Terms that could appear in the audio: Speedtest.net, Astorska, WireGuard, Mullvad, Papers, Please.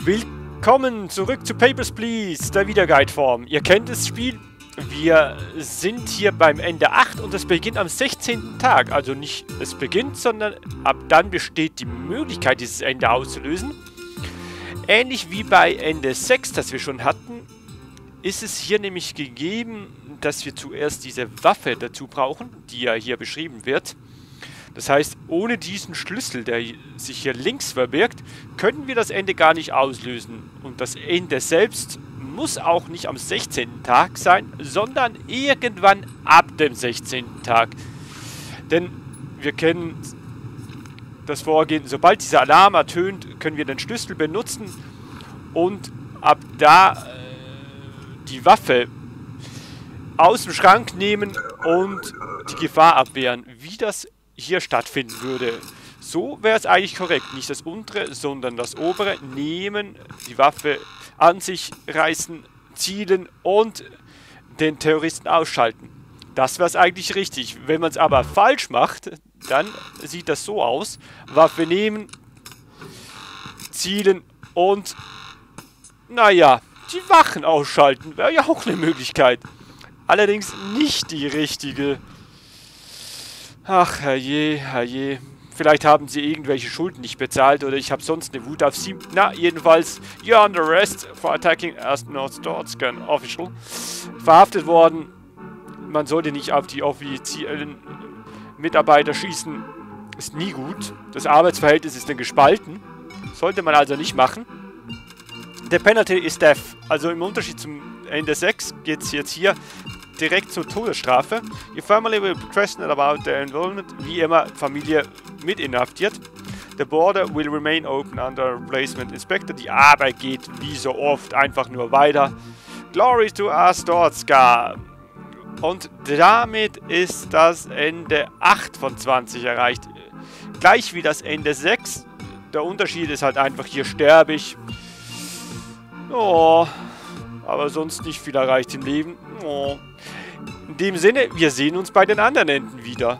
Willkommen zurück zu Papers, Please, der Wiederguideform. Ihr kennt das Spiel. Wir sind hier beim Ende 8 und es beginnt am 16. Tag. Also nicht es beginnt, sondern ab dann besteht die Möglichkeit, dieses Ende auszulösen. Ähnlich wie bei Ende 6, das wir schon hatten, ist es hier nämlich gegeben, dass wir zuerst diese Waffe dazu brauchen, die ja hier beschrieben wird. Das heißt, ohne diesen Schlüssel, der sich hier links verbirgt, können wir das Ende gar nicht auslösen. Und das Ende selbst muss auch nicht am 16. Tag sein, sondern irgendwann ab dem 16. Tag. Denn wir kennen das Vorgehen, sobald dieser Alarm ertönt, können wir den Schlüssel benutzen und ab da die Waffe aus dem Schrank nehmen und die Gefahr abwehren. Wie das hier stattfinden würde. So wäre es eigentlich korrekt. Nicht das untere, sondern das obere. Nehmen, die Waffe an sich reißen, zielen und den Terroristen ausschalten. Das wäre es eigentlich richtig. Wenn man es aber falsch macht, dann sieht das so aus. Waffe nehmen, zielen und naja, die Wachen ausschalten. Wäre ja auch eine Möglichkeit. Allerdings nicht die richtige. Ach, herrje, herrje. Vielleicht haben sie irgendwelche Schulden nicht bezahlt oder ich habe sonst eine Wut auf sie. Na, jedenfalls, you're under arrest for attacking astronauts Dortscan official. Verhaftet worden. Man sollte nicht auf die offiziellen Mitarbeiter schießen. Ist nie gut. Das Arbeitsverhältnis ist dann gespalten. Sollte man also nicht machen. The penalty is death. Also im Unterschied zum Ende 6 geht es jetzt hier direkt zur Todesstrafe. Your family will be questioned about their involvement. Wie immer, Familie mit inhaftiert. The border will remain open under replacement inspector. Die Arbeit geht wie so oft einfach nur weiter. Glory to Astorska. Und damit ist das Ende 8 von 20 erreicht. Gleich wie das Ende 6. Der Unterschied ist halt einfach, hier sterbe ich. Oh, aber sonst nicht viel erreicht im Leben. Oh. In dem Sinne, wir sehen uns bei den anderen Enden wieder.